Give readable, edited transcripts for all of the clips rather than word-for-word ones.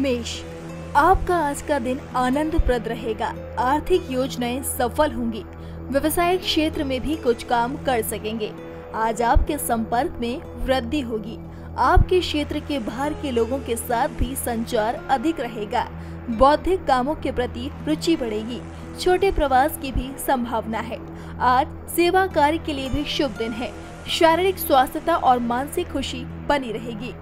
मेष, आपका आज का दिन आनंदप्रद रहेगा। आर्थिक योजनाएं सफल होंगी। व्यवसायिक क्षेत्र में भी कुछ काम कर सकेंगे। आज आपके संपर्क में वृद्धि होगी। आपके क्षेत्र के बाहर के लोगों के साथ भी संचार अधिक रहेगा। बौद्धिक कामों के प्रति रुचि बढ़ेगी। छोटे प्रवास की भी संभावना है। आज सेवा कार्य के लिए भी शुभ दिन है। शारीरिक स्वास्थ्यता और मानसिक खुशी बनी रहेगी।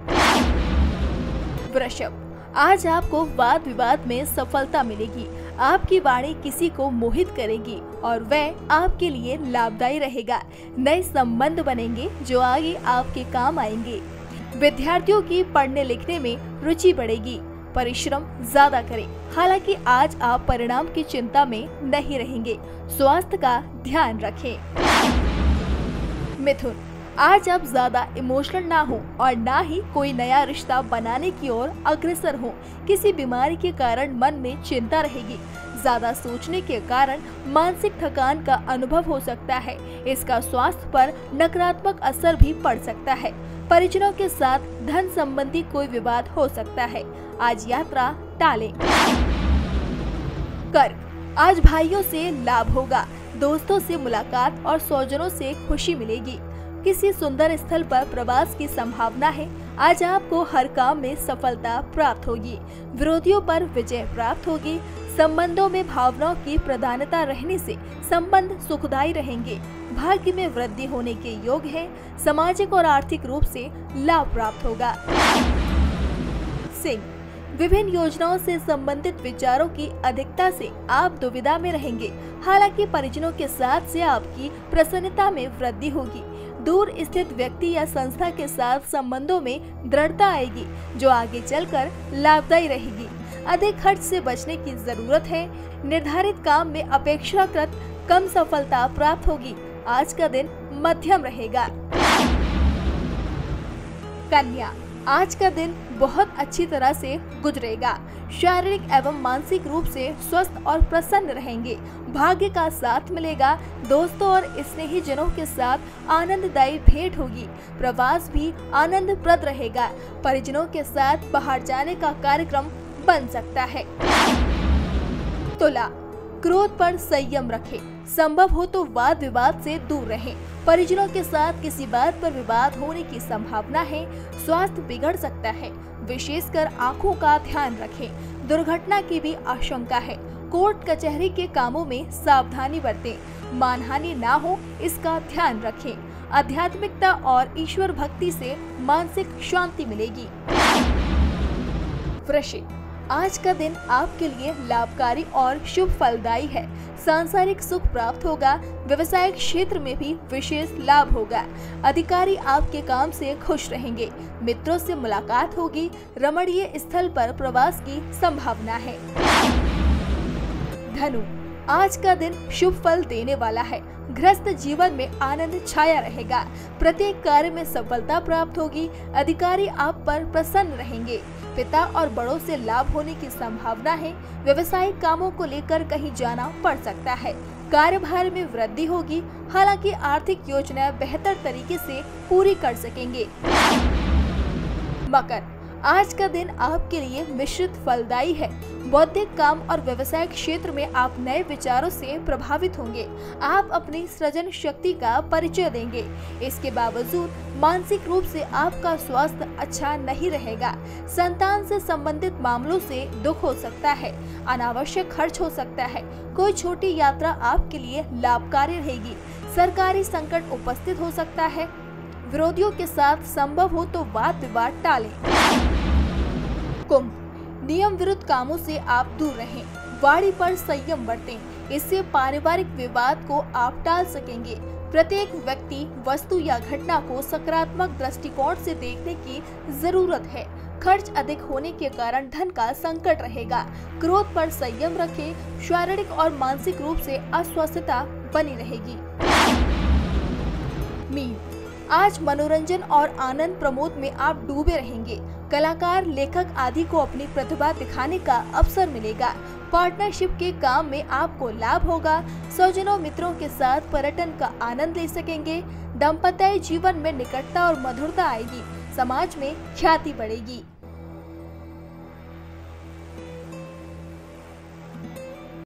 वृषभ, आज आपको वाद विवाद में सफलता मिलेगी। आपकी वाणी किसी को मोहित करेगी और वह आपके लिए लाभदायी रहेगा। नए संबंध बनेंगे जो आगे आपके काम आएंगे। विद्यार्थियों की पढ़ने लिखने में रुचि बढ़ेगी। परिश्रम ज्यादा करें। हालांकि आज आप परिणाम की चिंता में नहीं रहेंगे। स्वास्थ्य का ध्यान रखें। मिथुन, आज आप ज्यादा इमोशनल ना हो और ना ही कोई नया रिश्ता बनाने की ओर अग्रसर हो। किसी बीमारी के कारण मन में चिंता रहेगी। ज्यादा सोचने के कारण मानसिक थकान का अनुभव हो सकता है। इसका स्वास्थ्य पर नकारात्मक असर भी पड़ सकता है। परिजनों के साथ धन संबंधी कोई विवाद हो सकता है। आज यात्रा टालें। कर्क, आज भाइयों से लाभ होगा। दोस्तों से मुलाकात और सौजनों से खुशी मिलेगी। किसी सुंदर स्थल पर प्रवास की संभावना है। आज आपको हर काम में सफलता प्राप्त होगी। विरोधियों पर विजय प्राप्त होगी। संबंधों में भावनाओं की प्रधानता रहने से संबंध सुखदायी रहेंगे। भाग्य में वृद्धि होने के योग है। सामाजिक और आर्थिक रूप से लाभ प्राप्त होगा। सिंह, विभिन्न योजनाओं से संबंधित विचारों की अधिकता से आप दुविधा में रहेंगे। हालांकि परिजनों के साथ से आपकी प्रसन्नता में वृद्धि होगी। दूर स्थित व्यक्ति या संस्था के साथ संबंधों में दृढ़ता आएगी जो आगे चलकर लाभदायी रहेगी। अधिक खर्च से बचने की जरूरत है। निर्धारित काम में अपेक्षाकृत कम सफलता प्राप्त होगी। आज का दिन मध्यम रहेगा। कन्या, आज का दिन बहुत अच्छी तरह से गुजरेगा। शारीरिक एवं मानसिक रूप से स्वस्थ और प्रसन्न रहेंगे। भाग्य का साथ मिलेगा। दोस्तों और स्नेहीजनों के साथ आनंददायी भेंट होगी। प्रवास भी आनंदप्रद रहेगा। परिजनों के साथ बाहर जाने का कार्यक्रम बन सकता है। तुला, क्रोध पर संयम रखें। संभव हो तो वाद विवाद से दूर रहें। परिजनों के साथ किसी बात पर विवाद होने की संभावना है। स्वास्थ्य बिगड़ सकता है। विशेषकर आंखों का ध्यान रखें। दुर्घटना की भी आशंका है। कोर्ट कचहरी के कामों में सावधानी बरतें। मानहानि ना हो इसका ध्यान रखें। आध्यात्मिकता और ईश्वर भक्ति से मानसिक शांति मिलेगी। वृश्चिक, आज का दिन आपके लिए लाभकारी और शुभ फलदायी है। सांसारिक सुख प्राप्त होगा। व्यवसायिक क्षेत्र में भी विशेष लाभ होगा। अधिकारी आपके काम से खुश रहेंगे। मित्रों से मुलाकात होगी। रमणीय स्थल पर प्रवास की संभावना है। धनु, आज का दिन शुभ फल देने वाला है। गृहस्थ जीवन में आनंद छाया रहेगा। प्रत्येक कार्य में सफलता प्राप्त होगी। अधिकारी आप पर प्रसन्न रहेंगे। पिता और बड़ों से लाभ होने की संभावना है। व्यवसायिक कामों को लेकर कहीं जाना पड़ सकता है। कार्यभार में वृद्धि होगी। हालांकि आर्थिक योजनाएं बेहतर तरीके से पूरी कर सकेंगे। मकर, आज का दिन आपके लिए मिश्रित फलदायी है। बौद्धिक काम और व्यवसायिक क्षेत्र में आप नए विचारों से प्रभावित होंगे। आप अपनी सृजन शक्ति का परिचय देंगे। इसके बावजूद मानसिक रूप से आपका स्वास्थ्य अच्छा नहीं रहेगा। संतान से संबंधित मामलों से दुख हो सकता है। अनावश्यक खर्च हो सकता है। कोई छोटी यात्रा आपके लिए लाभकारी रहेगी। सरकारी संकट उपस्थित हो सकता है। विरोधियों के साथ संभव हो तो वाद विवाद टालें। कुंभ, नियम विरुद्ध कामों से आप दूर रहें। वाणी पर संयम बरतें। इससे पारिवारिक विवाद को आप टाल सकेंगे। प्रत्येक व्यक्ति, वस्तु या घटना को सकारात्मक दृष्टिकोण से देखने की जरूरत है। खर्च अधिक होने के कारण धन का संकट रहेगा। क्रोध पर संयम रखें। शारीरिक और मानसिक रूप से अस्वस्थता बनी रहेगी। मीन, आज मनोरंजन और आनंद प्रमोद में आप डूबे रहेंगे। कलाकार, लेखक आदि को अपनी प्रतिभा दिखाने का अवसर मिलेगा। पार्टनरशिप के काम में आपको लाभ होगा। सौजनों मित्रों के साथ पर्यटन का आनंद ले सकेंगे। दाम्पत्य जीवन में निकटता और मधुरता आएगी। समाज में ख्याति बढ़ेगी।